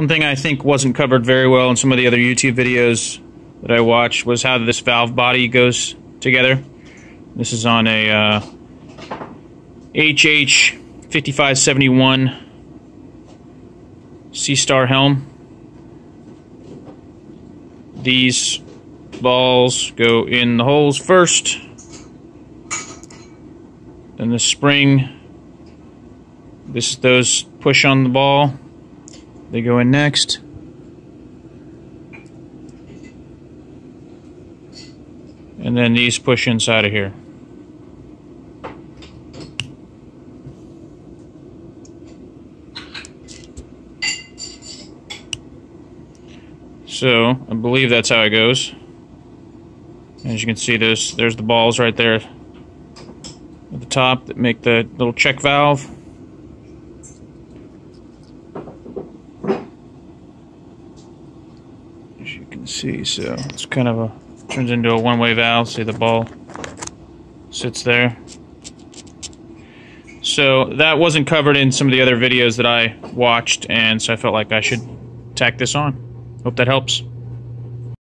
One thing I think wasn't covered very well in some of the other YouTube videos that I watched was how this valve body goes together. This is on a HH 5571 SeaStar Helm. These balls go in the holes first, then the spring, those push on the ball, they go in next. And then these push inside of here. So, I believe that's how it goes. As you can see, there's the balls right there at the top that make the little check valve. As you can see, so it's kind of a turns into a one-way valve. See, the ball sits there. So that wasn't covered in some of the other videos that I watched, and so I felt like I should tack this on. Hope that helps.